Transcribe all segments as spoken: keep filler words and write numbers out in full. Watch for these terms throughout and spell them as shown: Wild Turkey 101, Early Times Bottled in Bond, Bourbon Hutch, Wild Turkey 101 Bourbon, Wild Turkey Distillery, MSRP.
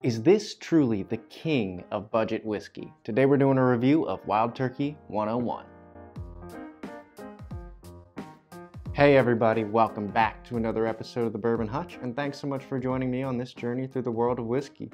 Is this truly the king of budget whiskey? Today we're doing a review of Wild Turkey one oh one. Hey everybody, welcome back to another episode of the Bourbon Hutch, and thanks so much for joining me on this journey through the world of whiskey.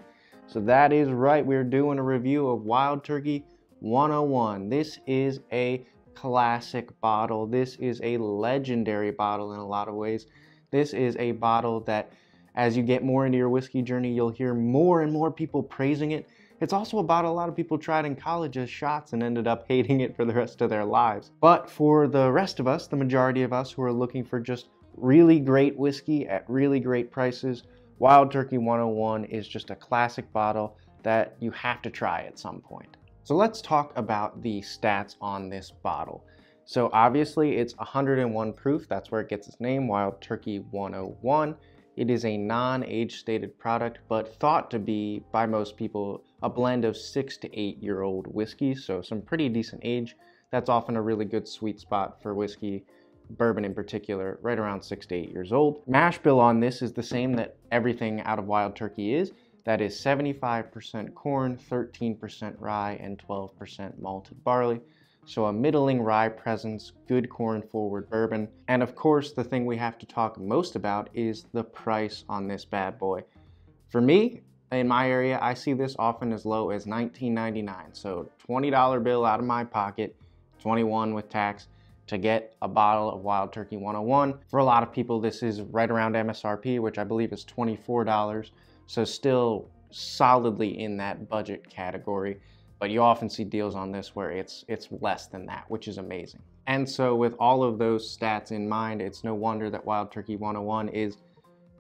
So that is right, we're doing a review of Wild Turkey one oh one. This is a classic bottle. This is a legendary bottle in a lot of ways. This is a bottle that as you get more into your whiskey journey, you'll hear more and more people praising it. It's also a bottle a lot of people tried in college as shots and ended up hating it for the rest of their lives. But for the rest of us, the majority of us who are looking for just really great whiskey at really great prices, Wild Turkey one oh one is just a classic bottle that you have to try at some point. So let's talk about the stats on this bottle. So obviously it's one hundred and one proof. That's where it gets its name, Wild Turkey one oh one. It is a non-age stated product, but thought to be, by most people, a blend of six to eight year old whiskey. So some pretty decent age. That's often a really good sweet spot for whiskey, bourbon in particular, right around six to eight years old. Mash bill on this is the same that everything out of Wild Turkey is. That is seventy-five percent corn, thirteen percent rye, and twelve percent malted barley. So a middling rye presence, good corn forward bourbon. And of course, the thing we have to talk most about is the price on this bad boy. For me, in my area, I see this often as low as nineteen ninety-nine. So twenty dollar bill out of my pocket, twenty-one with tax, to get a bottle of Wild Turkey one oh one. For a lot of people, this is right around M S R P, which I believe is twenty-four dollars. So still solidly in that budget category. But you often see deals on this where it's it's less than that, which is amazing. And so with all of those stats in mind, it's no wonder that Wild Turkey one oh one is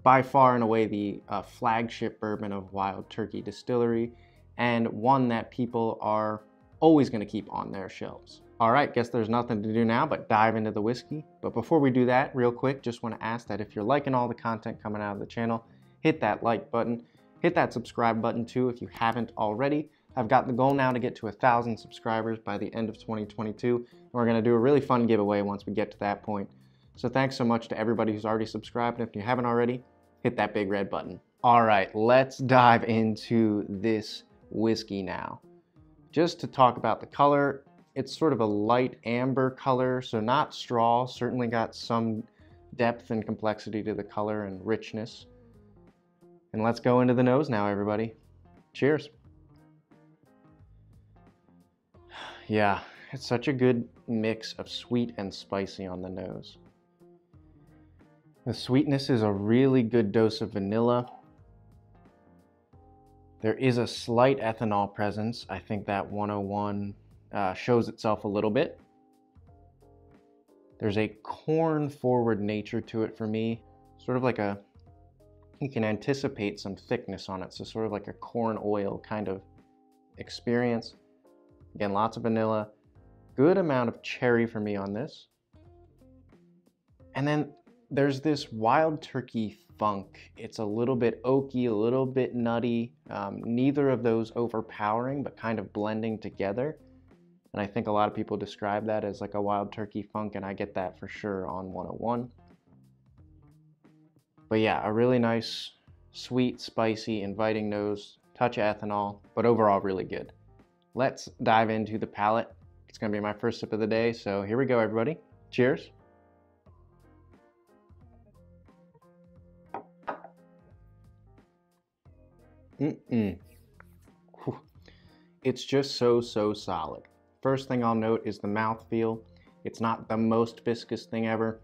by far and away the uh, flagship bourbon of Wild Turkey Distillery, and one that people are always going to keep on their shelves. All right, guess there's nothing to do now but dive into the whiskey. But before we do that, real quick, just want to ask that if you're liking all the content coming out of the channel, hit that like button, hit that subscribe button too if you haven't already. I've got the goal now to get to a thousand subscribers by the end of twenty twenty-two. And we're gonna do a really fun giveaway once we get to that point. So thanks so much to everybody who's already subscribed. And if you haven't already, hit that big red button. All right, let's dive into this whiskey now. Just to talk about the color, it's sort of a light amber color, so not straw, certainly got some depth and complexity to the color and richness. And let's go into the nose now, everybody. Cheers. Yeah, it's such a good mix of sweet and spicy on the nose. The sweetness is a really good dose of vanilla. There is a slight ethanol presence. I think that one oh one uh, shows itself a little bit. There's a corn-forward nature to it for me. Sort of like a, you can anticipate some thickness on it. So sort of like a corn oil kind of experience. Again, lots of vanilla, good amount of cherry for me on this. And then there's this Wild Turkey funk. It's a little bit oaky, a little bit nutty, um, neither of those overpowering, but kind of blending together. And I think a lot of people describe that as like a Wild Turkey funk, and I get that for sure on one oh one. But yeah, a really nice, sweet, spicy, inviting nose, touch of ethanol, but overall really good. Let's dive into the palate. It's gonna be my first sip of the day, so here we go, everybody. Cheers. Mm-mm. It's just so, so solid. First thing I'll note is the mouthfeel. It's not the most viscous thing ever,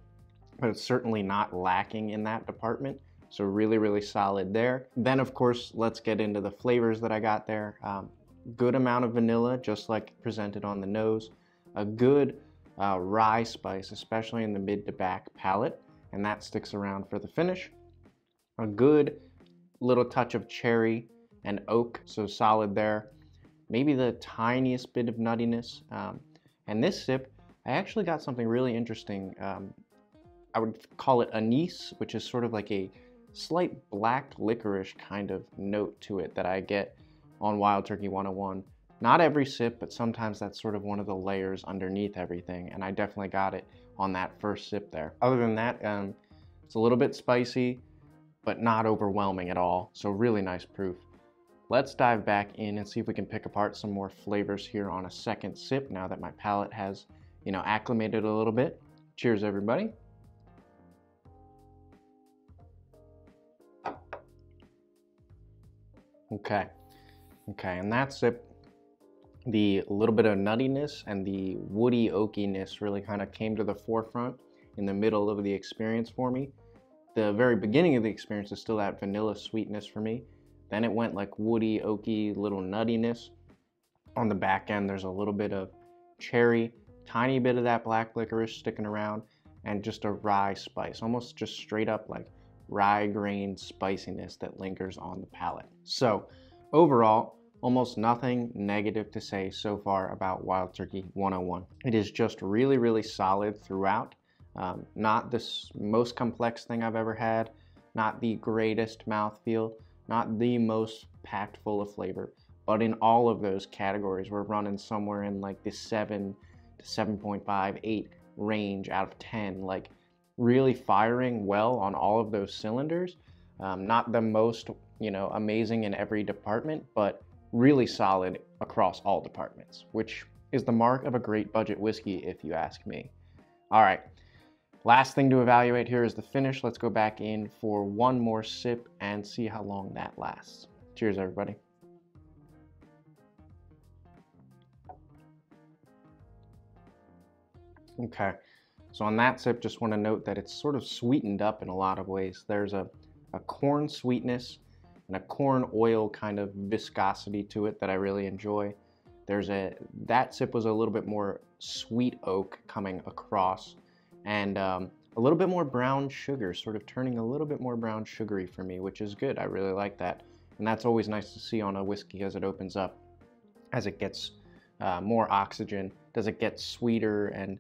but it's certainly not lacking in that department. So really, really solid there. Then of course, let's get into the flavors that I got there. Um, Good amount of vanilla, just like presented on the nose. A good uh, rye spice, especially in the mid to back palate, and that sticks around for the finish. A good little touch of cherry and oak, so solid there. Maybe the tiniest bit of nuttiness. Um, and this sip, I actually got something really interesting. Um, I would call it anise, which is sort of like a slight black licorice kind of note to it that I get on Wild Turkey one oh one. Not every sip, but sometimes that's sort of one of the layers underneath everything, and I definitely got it on that first sip there. Other than that, um, it's a little bit spicy, but not overwhelming at all, so really nice proof. Let's dive back in and see if we can pick apart some more flavors here on a second sip now that my palate has, you know, acclimated a little bit. Cheers, everybody. Okay, okay, and that sip, the little bit of nuttiness and the woody oakiness really kind of came to the forefront in the middle of the experience for me. The very beginning of the experience is still that vanilla sweetness for me. Then it went like woody, oaky, little nuttiness. On the back end, there's a little bit of cherry, tiny bit of that black licorice sticking around, and just a rye spice, almost just straight up like rye grain spiciness that lingers on the palate. So overall, almost nothing negative to say so far about Wild Turkey one oh one. It is just really, really solid throughout. Um, not the most complex thing I've ever had, not the greatest mouthfeel, not the most packed full of flavor, but in all of those categories, we're running somewhere in like the seven to seven point five, eight range out of ten, like really firing well on all of those cylinders. Um, not the most, you know, amazing in every department, but really solid across all departments, which is the mark of a great budget whiskey, if you ask me. All right, last thing to evaluate here is the finish. Let's go back in for one more sip and see how long that lasts. Cheers, everybody. Okay. So on that sip, just want to note that it's sort of sweetened up in a lot of ways. There's a, a corn sweetness and a corn oil kind of viscosity to it that I really enjoy. There's a, that sip was a little bit more sweet oak coming across, and um, a little bit more brown sugar, sort of turning a little bit more brown sugary for me, which is good. I really like that. And that's always nice to see on a whiskey as it opens up, as it gets uh, more oxygen, does it get sweeter and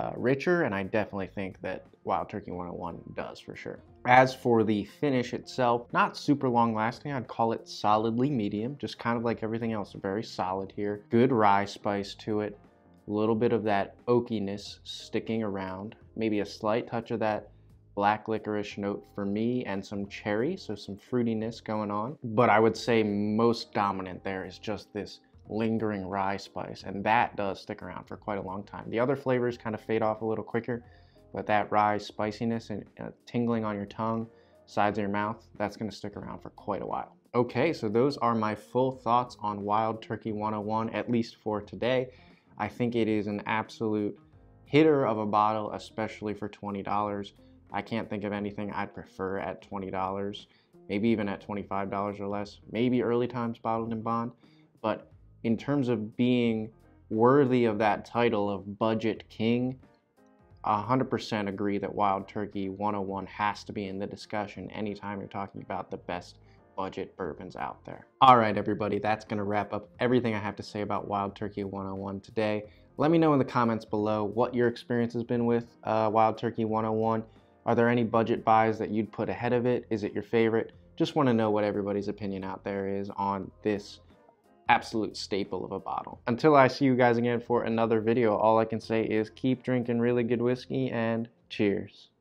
Uh, richer, and I definitely think that Wild Turkey one oh one does for sure. As for the finish itself, not super long lasting. I'd call it solidly medium, just kind of like everything else, very solid here. Good rye spice to it, a little bit of that oakiness sticking around, maybe a slight touch of that black licorice note for me and some cherry, so some fruitiness going on. But I would say most dominant there is just this lingering rye spice, and that does stick around for quite a long time. The other flavors kind of fade off a little quicker, but that rye spiciness and uh, tingling on your tongue, sides of your mouth, that's going to stick around for quite a while. Okay, so those are my full thoughts on Wild Turkey one oh one, at least for today. I think it is an absolute hitter of a bottle, especially for twenty dollars. I can't think of anything I'd prefer at twenty dollars, maybe even at twenty-five dollars or less, maybe Early Times Bottled in Bond, but in terms of being worthy of that title of budget king, one hundred percent agree that Wild Turkey one oh one has to be in the discussion anytime you're talking about the best budget bourbons out there. All right, everybody, that's gonna wrap up everything I have to say about Wild Turkey one oh one today. Let me know in the comments below what your experience has been with uh, Wild Turkey one oh one. Are there any budget buys that you'd put ahead of it? Is it your favorite? Just wanna know what everybody's opinion out there is on this absolute staple of a bottle. Until I see you guys again for another video, all I can say is keep drinking really good whiskey and cheers.